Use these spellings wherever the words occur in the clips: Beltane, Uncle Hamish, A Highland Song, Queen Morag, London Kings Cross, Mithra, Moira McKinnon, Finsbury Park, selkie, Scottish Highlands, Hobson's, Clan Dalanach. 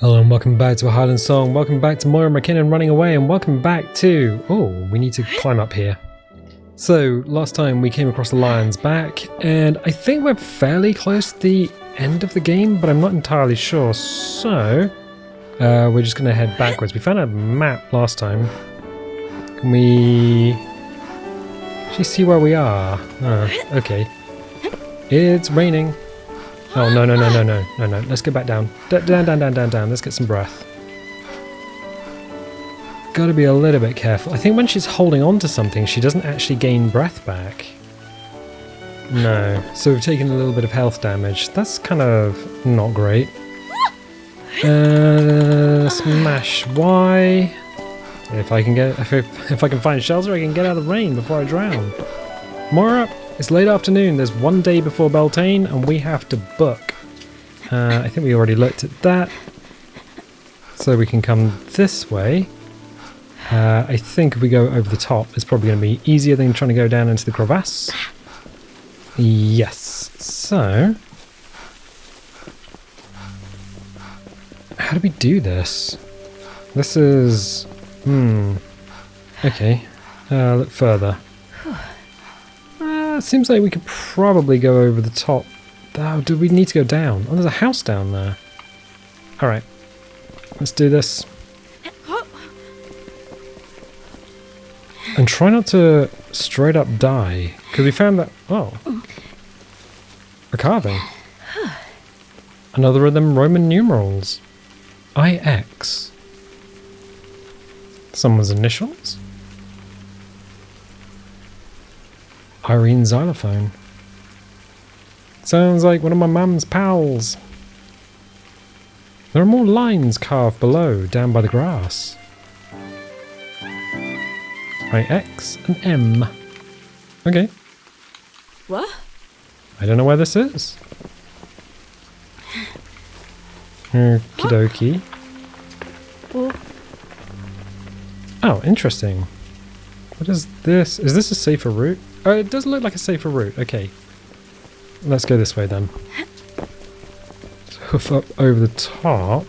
Hello and welcome back to A Highland Song, welcome back to Moira McKinnon running away, and welcome back to... Oh, we need to climb up here. So, last time we came across the lion's back, and I think we're fairly close to the end of the game, but I'm not entirely sure, so... we're just going to head backwards. We found a map last time. Can we... actually see where we are? Okay. It's raining. Oh, no. Let's go back down. Down. Let's get some breath. Gotta be a little bit careful. I think when she's holding on to something, she doesn't actually gain breath back. No. So we've taken a little bit of health damage. That's kind of not great. Smash Y. If I can find shelter, I can get out of the rain before I drown. Moira. It's late afternoon, there's one day before Beltane, and we have to book. I think we already looked at that. So we can come this way. I think if we go over the top, it's probably going to be easier than trying to go down into the crevasse. Yes, so... how do we do this? This is... okay, look further. Seems like we could probably go over the top. Oh, do we need to go down? Oh, there's a house down there. Alright. Let's do this. And try not to straight up die. Because we found that... oh. A carving. Another of them Roman numerals. IX. Someone's initials? Irene Xylophone. Sounds like one of my mum's pals. There are more lines carved below, down by the grass. Right, X and M. Okay. What? I don't know where this is. Okie dokie. Oh, interesting. What is this? Is this a safer route? Oh, it does look like a safer route. Okay. Let's go this way then. Let's hoof up over the top.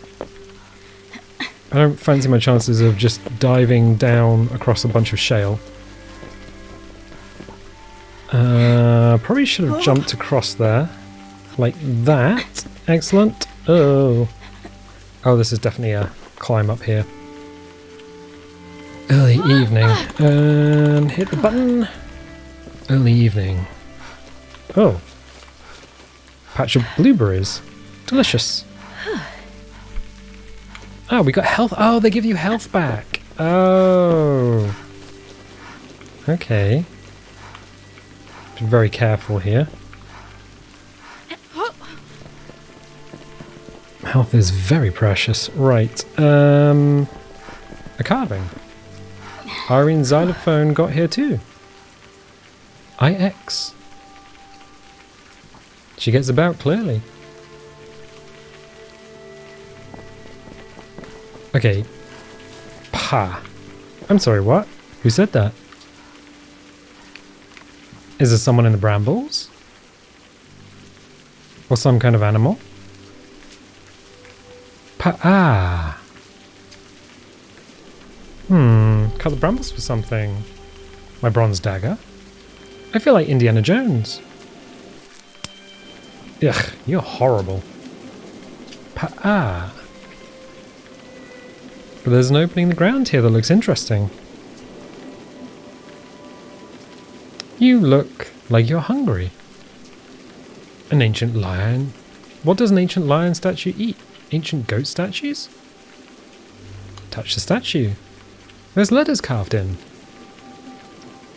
I don't fancy my chances of just diving down across a bunch of shale. Probably should have jumped across there. Like that. Excellent. Oh, this is definitely a climb up here. Early evening. And hit the button. Early evening. Oh. Patch of blueberries. Delicious. Oh, we got health. Oh, they give you health back. Oh. Okay. Be very careful here. Health is very precious. Right. A carving. Irene Xylophone got here too. IX. She gets about clearly. Okay. Pa. I'm sorry, what? Who said that? Is there someone in the brambles? Or some kind of animal? Pa-ah. Cut the brambles for something. My bronze dagger. I feel like Indiana Jones. Ugh, you're horrible. Pa-ah. But there's an opening in the ground here that looks interesting. You look like you're hungry. An ancient lion. What does an ancient lion statue eat? Ancient goat statues? Touch the statue. There's letters carved in.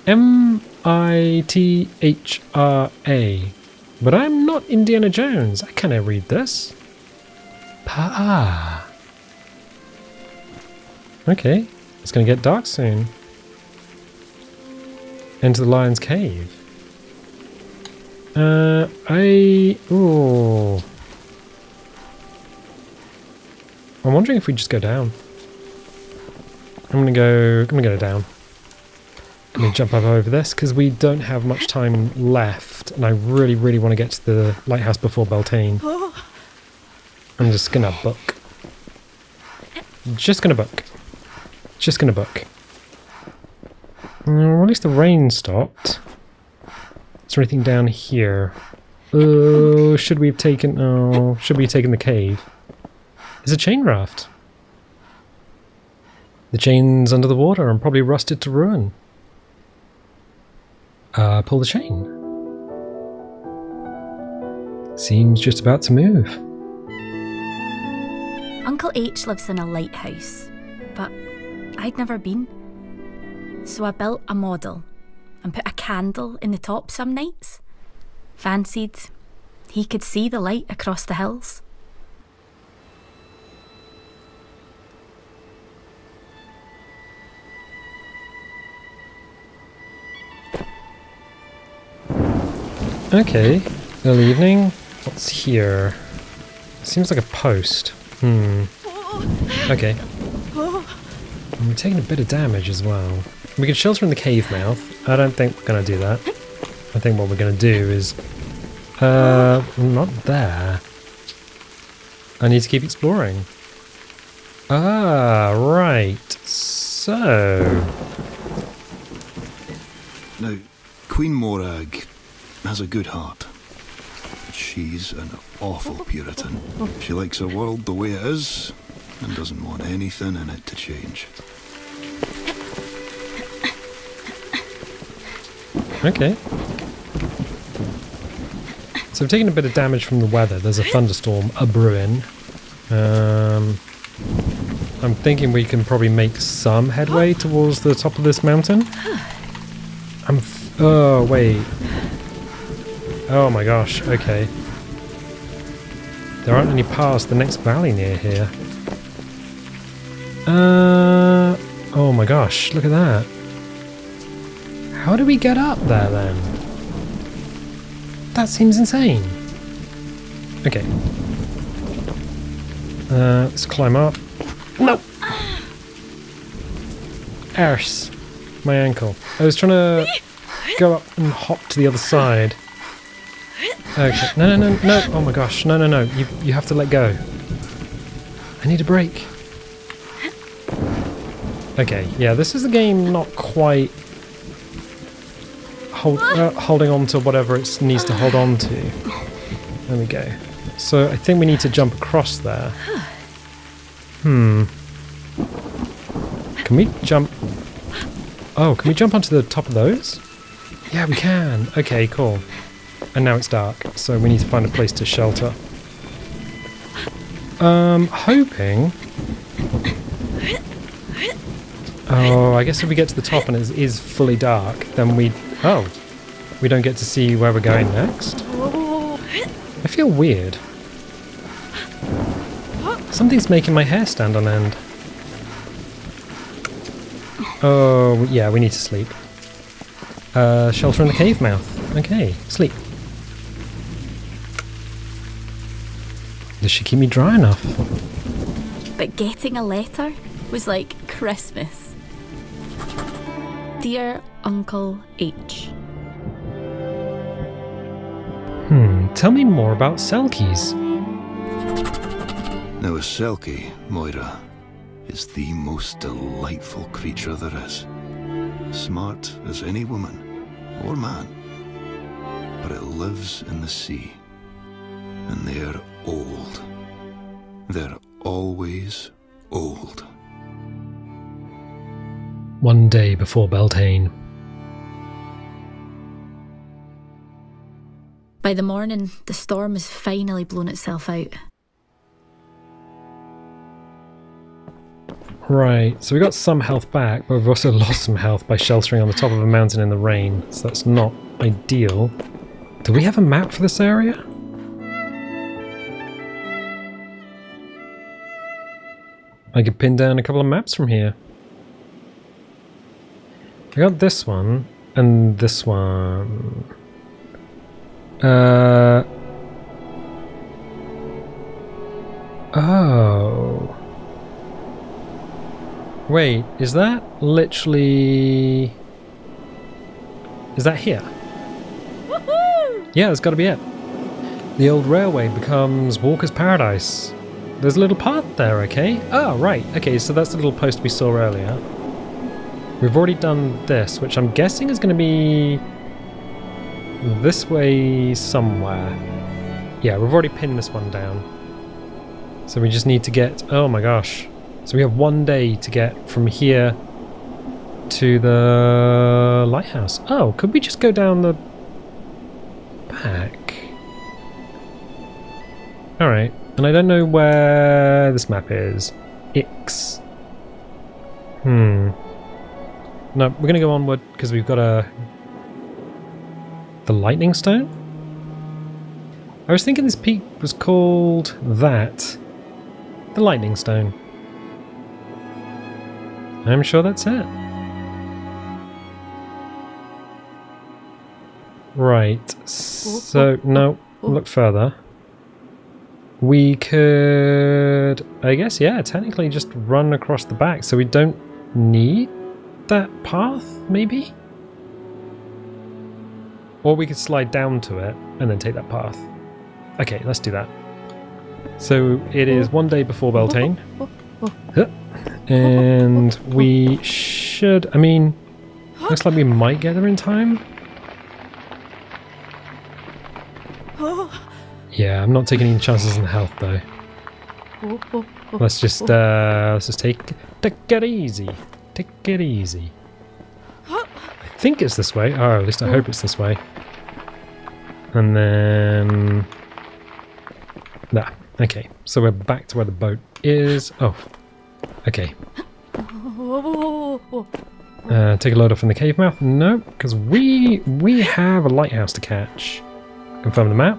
M-I-T-H-R-A. But I'm not Indiana Jones. I can't read this. Pa-ah. Okay. It's going to get dark soon. Into the lion's cave. Ooh. I'm wondering if we just go down. I'm going to go down. Let me jump up over this because we don't have much time left and I really, really want to get to the lighthouse before Beltane. I'm just going to book. Just gonna book. Just gonna book. Well, at least the rain stopped. Is there anything down here? Oh, should we have taken... Oh, should we have taken the cave? There's a chain raft. The chain's under the water and probably rusted to ruin. Pull the chain. Seems just about to move. Uncle H lives in a lighthouse, but I'd never been. So I built a model and put a candle in the top some nights. Fancied he could see the light across the hills. Okay, early evening. What's here? Seems like a post. Okay. And we're taking a bit of damage as well. We can shelter in the cave mouth. I don't think we're going to do that. I think what we're going to do is... not there. I need to keep exploring. Ah, right. So... Now, Queen Morag has a good heart. She's an awful Puritan. She likes her world the way it is and doesn't want anything in it to change. Okay. So I'm taking a bit of damage from the weather. There's a thunderstorm a-brewing. I'm thinking we can probably make some headway towards the top of this mountain. Oh, wait. Oh my gosh, okay. There aren't any paths to the next valley near here. Oh my gosh, look at that. How do we get up there then? That seems insane. Okay. Let's climb up. No! Arse. My ankle. I was trying to go up and hop to the other side. Okay. No, no, no, no. Oh my gosh. No, no, no. You have to let go. I need a break. Okay. Yeah, this is the game not quite holding on to whatever it needs to hold on to. There we go. So I think we need to jump across there. Can we jump? Oh, can we jump onto the top of those? Yeah, we can. Okay, cool. And now it's dark, so we need to find a place to shelter. Hoping... Oh, I guess if we get to the top and it is fully dark, then we... Oh, we don't get to see where we're going next? I feel weird. Something's making my hair stand on end. Oh, yeah, we need to sleep. Shelter in the cave mouth. Okay, sleep. Does she keep me dry enough? But getting a letter was like Christmas. Dear Uncle H. Tell me more about selkies. Now, a selkie, Moira, is the most delightful creature there is. Smart as any woman or man. But it lives in the sea, and they're old. They're always old. One day before Beltane. By the morning, the storm has finally blown itself out. Right, so we got some health back, but we've also lost some health by sheltering on the top of a mountain in the rain, so that's not ideal. Do we have a map for this area? I could pin down a couple of maps from here. I got this one and this one. Oh. Wait, is that literally... Is that here? Yeah, that's got to be it. The old railway becomes Walker's Paradise. There's a little path there, okay? Ah, right. Okay, so that's the little post we saw earlier. We've already done this, which I'm guessing is going to be this way somewhere. Yeah, we've already pinned this one down. So we just need to get... Oh my gosh. So we have 1 day to get from here to the lighthouse. Oh, could we just go down the back? Alright. And I don't know where this map is. Ix. No, we're going to go onward because we've got a... The lightning stone? I was thinking this peak was called that. The lightning stone. I'm sure that's it. Right, so, no, look further. We could, I guess, yeah, technically just run across the back, so we don't need that path, maybe? Or we could slide down to it and then take that path. Okay, let's do that. So it is 1 day before Beltane. And we should, I mean, looks like we might get there in time. Yeah, I'm not taking any chances on health though. Let's just take it easy. Take it easy. I think it's this way. Oh, at least I hope it's this way. And then... Nah, okay. So we're back to where the boat is. Oh, okay. Take a load off from the cave mouth. No, because we have a lighthouse to catch. Confirm the map.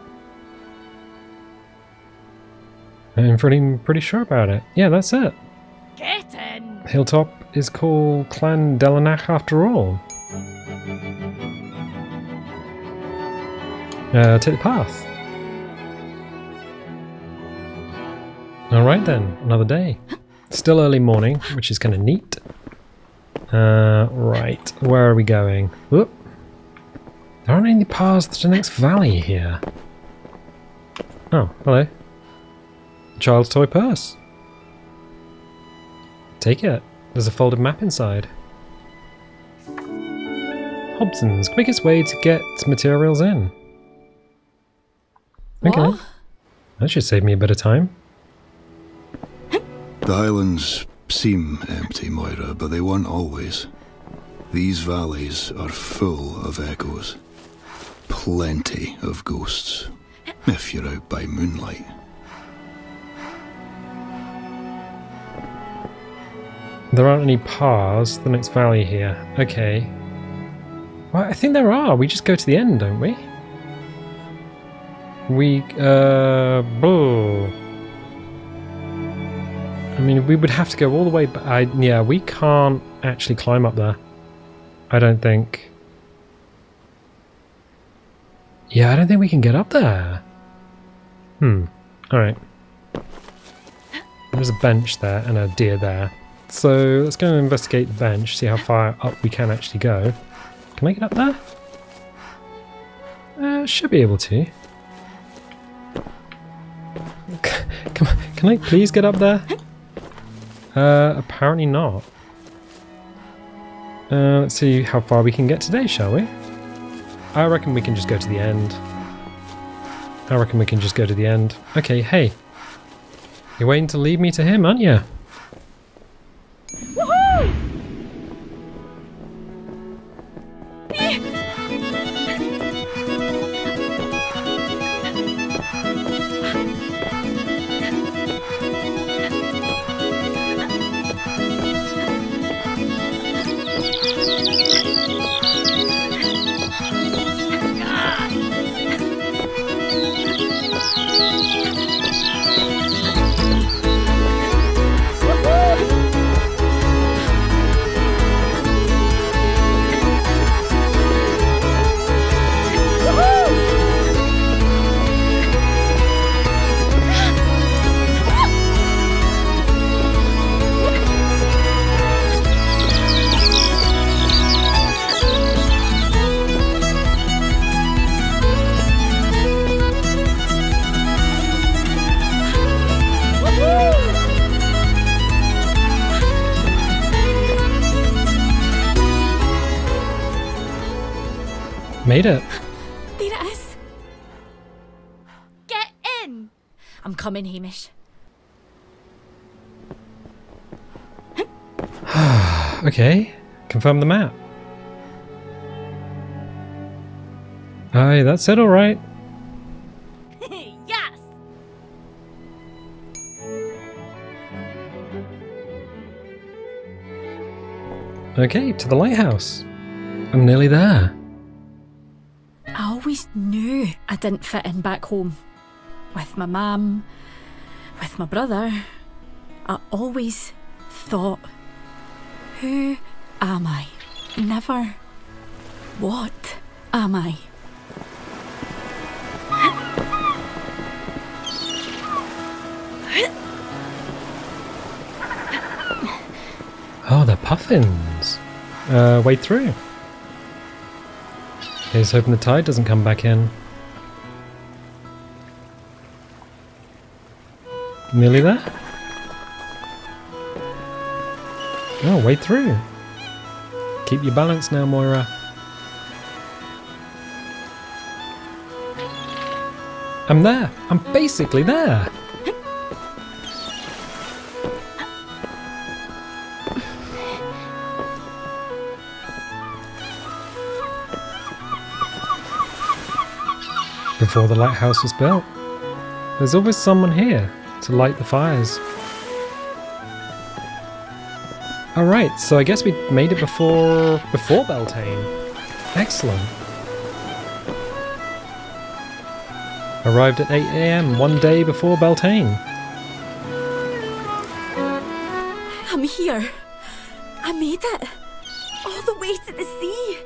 I'm pretty sure about it. Yeah, that's it. Kitten. Hilltop is called Clan Dalanach after all. Take the path. Alright then, another day. Still early morning, which is kind of neat. Right, where are we going? Whoop. There aren't any paths to the next valley here. Oh, hello. Child's toy purse. Take it. There's a folded map inside. Hobson's, quickest way to get materials in. Okay. What? That should save me a bit of time. The highlands seem empty, Moira, but they weren't always. These valleys are full of echoes. Plenty of ghosts, if you're out by moonlight. There aren't any paths to the next valley here. Okay. Well, I think there are. We just go to the end, don't we? Boo. I mean, we would have to go all the way back. Yeah, we can't actually climb up there. I don't think. Yeah, I don't think we can get up there. Alright. There's a bench there and a deer there. So let's go and investigate the bench, see how far up we can actually go. Can I get up there? Should be able to. Come on, can I please get up there? Apparently not. Let's see how far we can get today, shall we? I reckon we can just go to the end. Okay, hey. You're waiting to lead me to him, aren't you? Woohoo! made it. There it is. Get in. I'm coming, Hamish. Okay. Confirm the map. Aye, that said all right. Yes! Okay, to the lighthouse. I'm nearly there. I always knew I didn't fit in back home. With my mum, with my brother. I always thought, who am I? Never, what am I? Oh, the puffins. Wade through. Here's hoping the tide doesn't come back in. Nearly there. Oh, wade through. Keep your balance now, Moira. I'm there. I'm basically there. Before the lighthouse was built, there's always someone here to light the fires. Alright, so I guess we made it before Beltane. Excellent. Arrived at 8 AM, one day before Beltane. I'm here. I made it. All the way to the sea.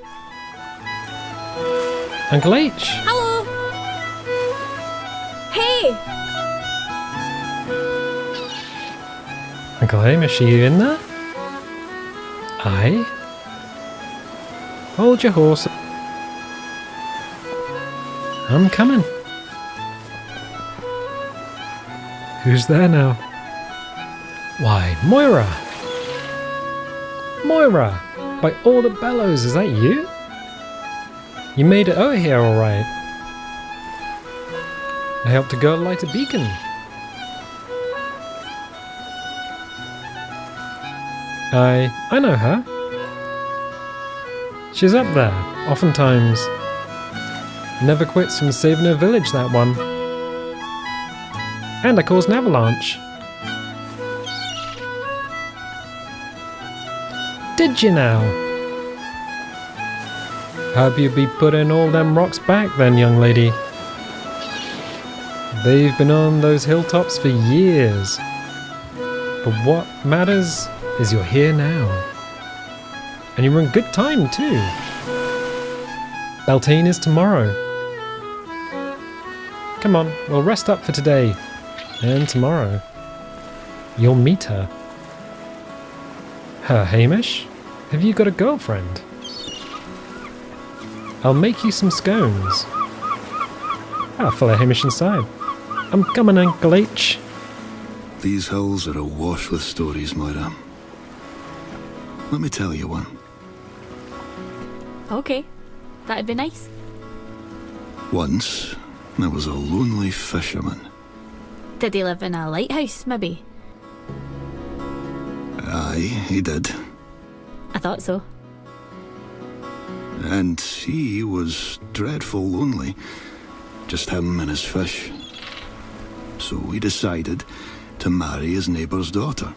Uncle H. Hello. Uncle Hamish, are you in there? Aye. Hold your horse. I'm coming. Who's there now? Why, Moira! Moira! By all the bellows, is that you? You made it over here all right. I helped a girl light a beacon. I know her. She's up there, oftentimes. Never quits from saving her village, that one. And I caused an avalanche. Did you now? Hope you'd be putting all them rocks back then, young lady. They've been on those hilltops for years. But what matters is you're here now. And you're in good time too. Beltane is tomorrow. Come on, we'll rest up for today. And tomorrow, you'll meet her. Her Hamish? Have you got a girlfriend? I'll make you some scones. I'll follow Hamish inside. I'm coming, Uncle H. These hills are awash with stories, Moira. Let me tell you one. Okay, that'd be nice. Once, there was a lonely fisherman. Did he live in a lighthouse, maybe? Aye, he did. I thought so. And he was dreadful lonely. Just him and his fish. So he decided to marry his neighbour's daughter.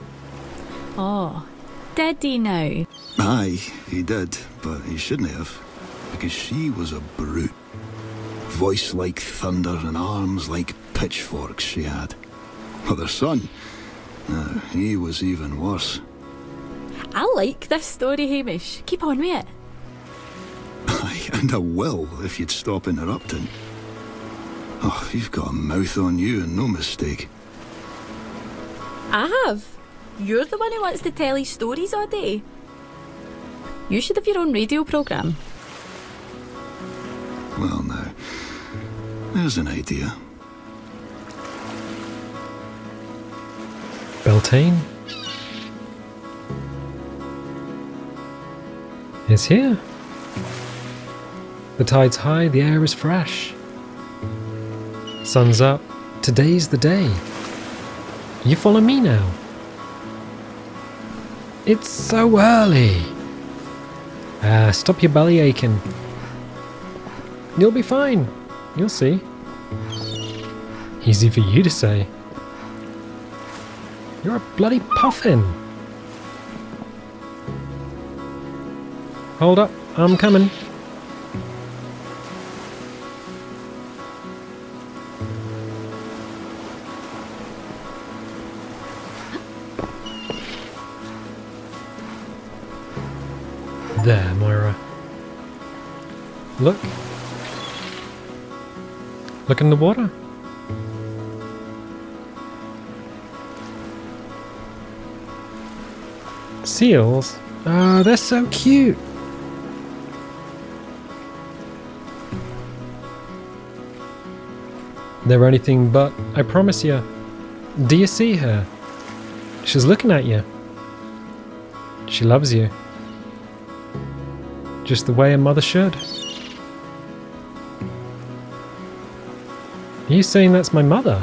Oh. Did he now? Aye, he did, but he shouldn't have, because she was a brute. Voice like thunder and arms like pitchforks she had. But their son, he was even worse. I like this story, Hamish. Keep on with it. Aye, and I will, if you'd stop interrupting. Oh, you've got a mouth on you and no mistake. I have. You're the one who wants to tell his stories all day. You should have your own radio programme. Well now, there's an idea. Beltane is here. The tide's high, the air is fresh. Sun's up, today's the day. You follow me now. It's so early. Stop your belly aching. You'll be fine. You'll see. Easy for you to say. You're a bloody puffin. Hold up, I'm coming. There, Moira. Look. Look in the water. Seals? Ah, they're so cute. They're anything but, I promise you. Do you see her? She's looking at you. She loves you. Just the way a mother should. Are you saying that's my mother?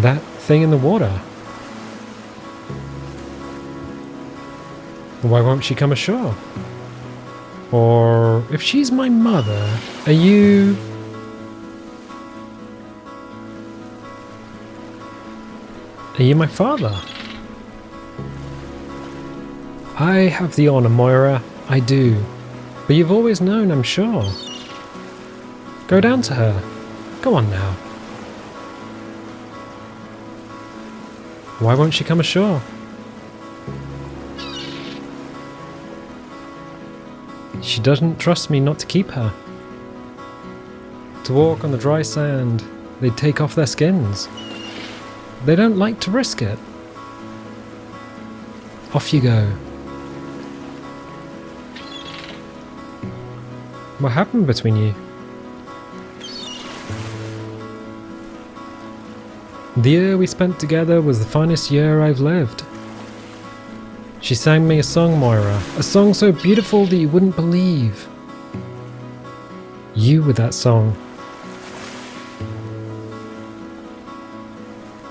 That thing in the water. Why won't she come ashore? Or if she's my mother, are you... Are you my father? I have the honour, Moira, I do. But you've always known, I'm sure. Go down to her. Go on now. Why won't she come ashore? She doesn't trust me not to keep her. To walk on the dry sand, they take off their skins. They don't like to risk it. Off you go. What happened between you? The year we spent together was the finest year I've lived. She sang me a song, Moira. A song so beautiful that you wouldn't believe. You with that song.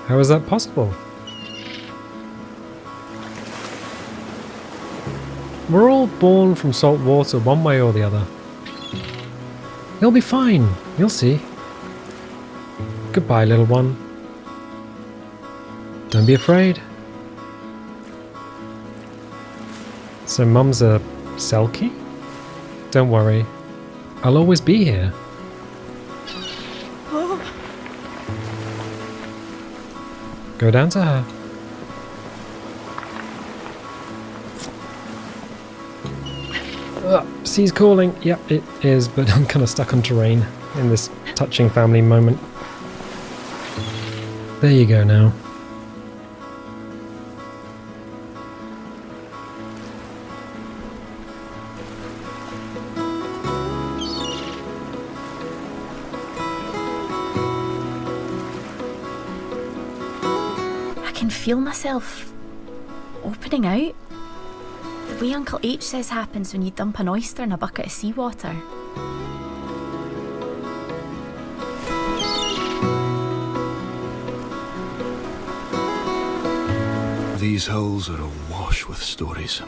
How is that possible? We're all born from salt water one way or the other. You'll be fine, you'll see. Goodbye, little one. Don't be afraid. So Mum's a selkie? Don't worry, I'll always be here. Oh. Go down to her. Sea's calling. Yep, it is, but I'm kind of stuck on terrain in this touching family moment. There you go now. I can feel myself opening out. The way Uncle H says happens when you dump an oyster in a bucket of seawater. These hills are awash with stories.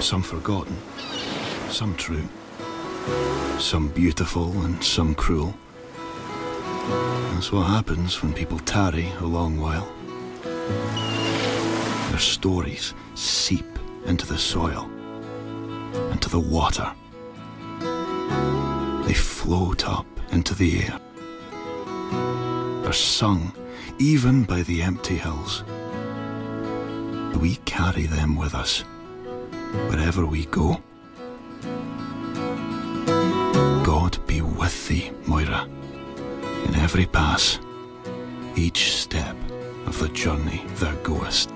Some forgotten, some true, some beautiful and some cruel. That's what happens when people tarry a long while. Their stories seep into the soil, into the water. They float up into the air. They're sung even by the empty hills. We carry them with us wherever we go. God be with thee, Moira, in every pass, each step of the journey thou goest.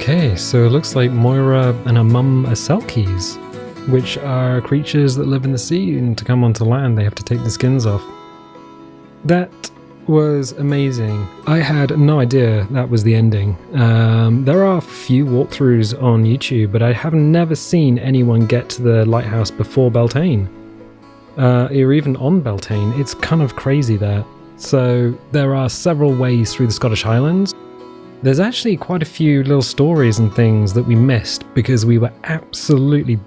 Okay, so it looks like Moira and her mum are selkies, which are creatures that live in the sea, and to come onto land they have to take the skins off. That was amazing. I had no idea that was the ending. There are a few walkthroughs on YouTube, but I have never seen anyone get to the lighthouse before Beltane, or even on Beltane. It's kind of crazy there. So there are several ways through the Scottish Highlands. There's actually quite a few little stories and things that we missed because we were absolutely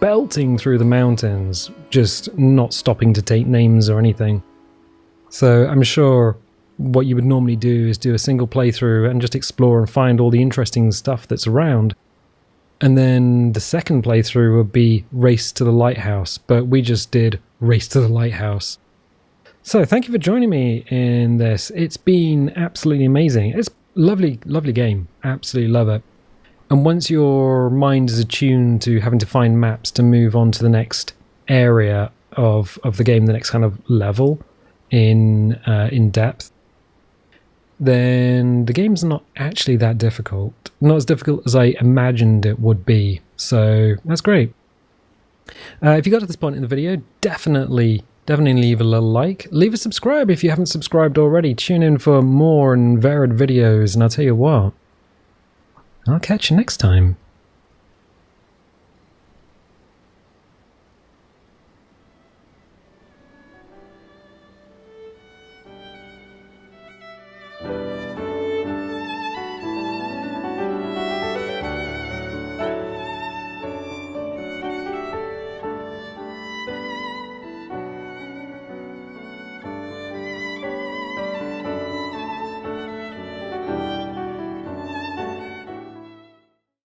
belting through the mountains, just not stopping to take names or anything. So I'm sure what you would normally do is do a single playthrough and just explore and find all the interesting stuff that's around. And then the second playthrough would be Race to the Lighthouse, but we just did Race to the Lighthouse. So thank you for joining me in this. It's been absolutely amazing. It's lovely, lovely game. Absolutely love it. And once your mind is attuned to having to find maps to move on to the next area of the game, the next kind of level in depth, then the game's not actually that difficult. Not as difficult as I imagined it would be. So that's great. If you got to this point in the video, definitely leave a little like. Leave a subscribe if you haven't subscribed already. Tune in for more and varied videos, and I'll tell you what, I'll catch you next time.